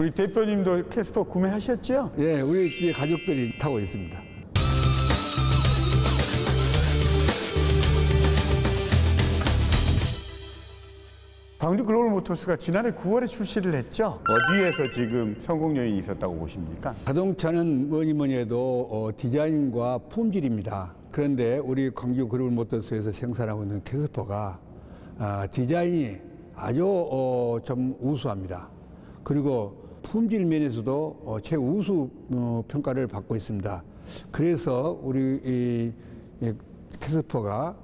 우리 대표님도 캐스퍼 구매하셨죠? 예, 우리 가족들이 타고 있습니다. 광주 글로벌 모터스가 지난해 9월에 출시를 했죠? 어디에서 지금 성공 요인이 있었다고 보십니까? 자동차는 뭐니 해도 디자인과 품질입니다. 그런데 우리 광주 글로벌 모터스에서 생산하고 있는 캐스퍼가 디자인이 아주 좀 우수합니다. 그리고 품질 면에서도 최우수 평가를 받고 있습니다. 그래서 우리 캐스퍼가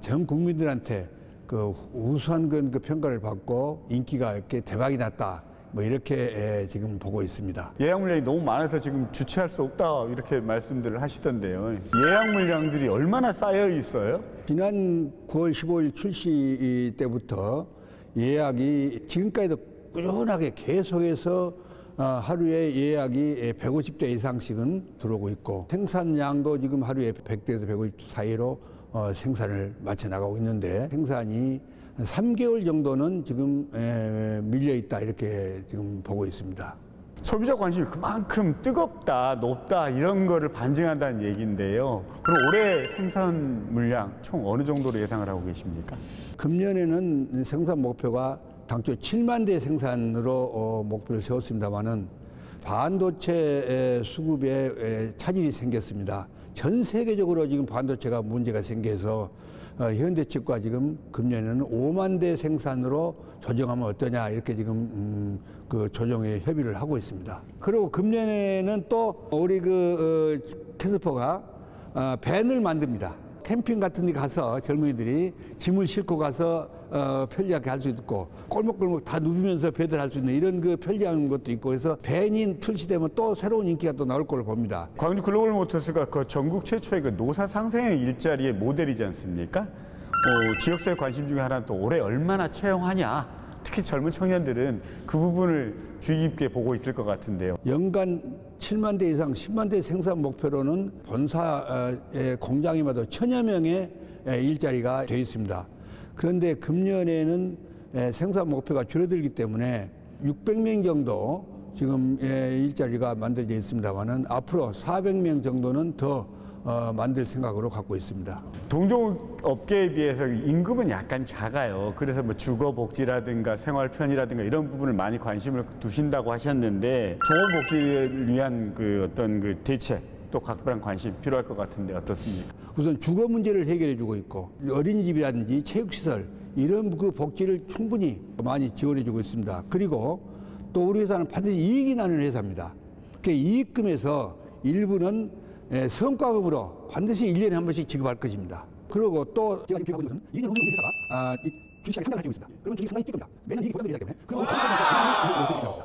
전 국민들한테 그 우수한 그 평가를 받고 인기가 이렇게 대박이 났다. 뭐 이렇게 지금 보고 있습니다. 예약 물량이 너무 많아서 지금 주체할 수 없다 이렇게 말씀들을 하시던데요. 예약 물량들이 얼마나 쌓여 있어요? 지난 9월 15일 출시 때부터 예약이 지금까지도 꾸준하게 계속해서 하루에 예약이 150대 이상씩은 들어오고 있고 생산량도 지금 하루에 100대에서 150 사이로 생산을 마쳐나가고 있는데 생산이 3개월 정도는 지금 밀려있다 이렇게 지금 보고 있습니다. 소비자 관심이 그만큼 뜨겁다, 높다 이런 거를 반증한다는 얘기인데요. 그럼 올해 생산 물량 총 어느 정도로 예상을 하고 계십니까? 금년에는 생산 목표가 당초 7만 대 생산으로 목표를 세웠습니다만은 반도체 수급에 차질이 생겼습니다. 전 세계적으로 지금 반도체가 문제가 생겨서 현대 측과 지금 금년에는 5만 대 생산으로 조정하면 어떠냐 이렇게 지금 그 조정에 협의를 하고 있습니다. 그리고 금년에는 또 우리 그 캐스퍼가 밴을 만듭니다. 캠핑 같은 데 가서 젊은이들이 짐을 싣고 가서 편리하게 할 수 있고 꼴목꼴목 다 누비면서 배달할 수 있는 이런 그 편리한 것도 있고 해서 밴이 출시되면 또 새로운 인기가 또 나올 걸로 봅니다. 광주 글로벌 모터스가 그 전국 최초의 그 노사 상생의 일자리의 모델이지 않습니까? 지역사회 관심 중에 하나는 또 올해 얼마나 채용하냐. 특히 젊은 청년들은 그 부분을 주의 깊게 보고 있을 것 같은데요. 연간 7만 대 이상 10만 대 생산 목표로는 본사의 공장이마다 1000여 명의 일자리가 되어 있습니다. 그런데 금년에는 생산 목표가 줄어들기 때문에 600명 정도 지금 일자리가 만들어져 있습니다만은 앞으로 400명 정도는 더 만들 생각으로 갖고 있습니다. 동종업계에 비해서 임금은 약간 작아요. 그래서 뭐 주거복지라든가 생활편의라든가 이런 부분을 많이 관심을 두신다고 하셨는데 종업복지를 위한 그 어떤 그 대책 또 각별한 관심이 필요할 것 같은데 어떻습니까? 우선 주거 문제를 해결해주고 있고 어린이집이라든지 체육시설 이런 그 복지를 충분히 많이 지원해주고 있습니다. 그리고 또 우리 회사는 반드시 이익이 나는 회사입니다. 그 이익금에서 일부는 성과급으로 반드시 1년에 한 번씩 지급할 것입니다. 그리고 또 제가 지금 계획하고 있는 것은 회사가 주식시장에 상장을 가지고 있습니다. 그러면 주식 상장이 뛸 겁니다. 매년 이익이 보장되기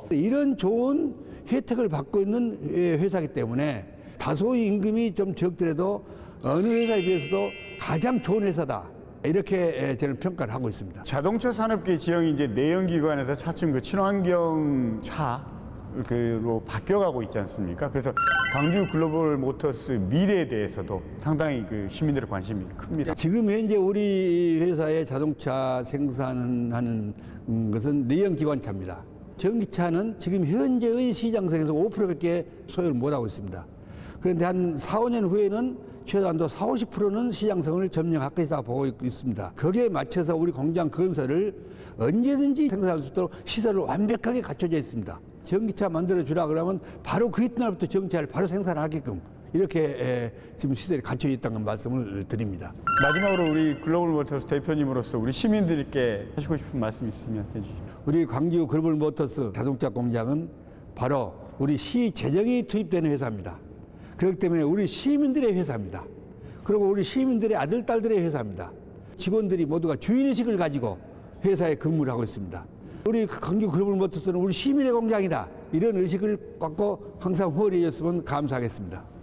때문에 이런 좋은 혜택을 받고 있는 회사이기 때문에 다소의 임금이 좀 적더라도 어느 회사에 비해서도 가장 좋은 회사다. 이렇게 저는 평가를 하고 있습니다. 자동차 산업계 지형이 이제 내연기관에서 차츰 그 친환경 차 그로 바뀌어가고 있지 않습니까? 그래서 광주 글로벌 모터스 미래에 대해서도 상당히 그 시민들의 관심이 큽니다. 지금 현재 우리 회사의 자동차 생산하는 것은 내연기관차입니다. 전기차는 지금 현재의 시장성에서 5%밖에 소유를 못하고 있습니다. 그런데 한 4, 5년 후에는 최소한도 4, 50%는 시장성을 점령할 것이다 보고 있습니다. 거기에 맞춰서 우리 공장 건설을 언제든지 생산할 수 있도록 시설을 완벽하게 갖춰져 있습니다. 전기차 만들어주라 그러면 바로 그 이튿날부터 전기차를 바로 생산하게끔 이렇게 지금 시설이 갖춰 있다는 말씀을 드립니다. 마지막으로 우리 글로벌 모터스 대표님으로서 우리 시민들께 하시고 싶은 말씀 있으면 해주십시오. 우리 광주 글로벌 모터스 자동차 공장은 바로 우리 시 재정이 투입되는 회사입니다. 그렇기 때문에 우리 시민들의 회사입니다. 그리고 우리 시민들의 아들, 딸들의 회사입니다. 직원들이 모두가 주인의식을 가지고 회사에 근무를 하고 있습니다. 우리 광주 글로벌 모터스는 우리 시민의 공장이다. 이런 의식을 갖고 항상 후원해 주셨으면 감사하겠습니다.